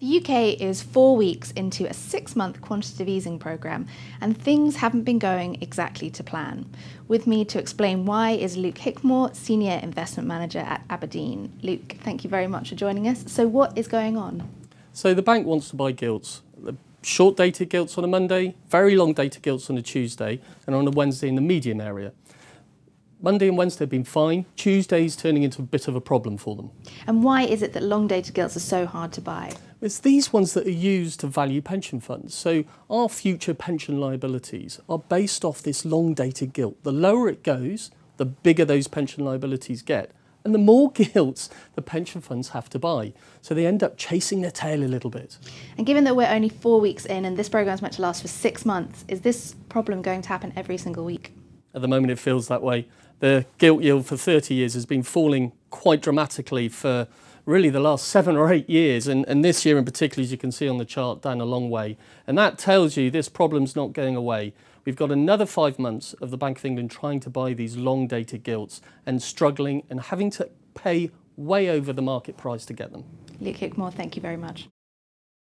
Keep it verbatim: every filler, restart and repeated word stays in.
The U K is four weeks into a six-month quantitative easing programme, and things haven't been going exactly to plan. With me to explain why is Luke Hickmore, Senior Investment Manager at Aberdeen. Luke, thank you very much for joining us. So what is going on? So the bank wants to buy gilts. Short-dated gilts on a Monday, very long-dated gilts on a Tuesday, and on a Wednesday in the medium area. Monday and Wednesday have been fine. Tuesday's turning into a bit of a problem for them. And why is it that long-dated gilts are so hard to buy? It's these ones that are used to value pension funds. So our future pension liabilities are based off this long-dated gilt. The lower it goes, the bigger those pension liabilities get. And the more gilts the pension funds have to buy. So they end up chasing their tail a little bit. And given that we're only four weeks in and this programme's meant to last for six months, is this problem going to happen every single week? At the moment it feels that way. The gilt yield for thirty years has been falling quite dramatically for really the last seven or eight years, and, and this year in particular, as you can see on the chart, down a long way. And that tells you this problem's not going away. We've got another five months of the Bank of England trying to buy these long-dated gilts and struggling and having to pay way over the market price to get them. Luke Hickmore, thank you very much.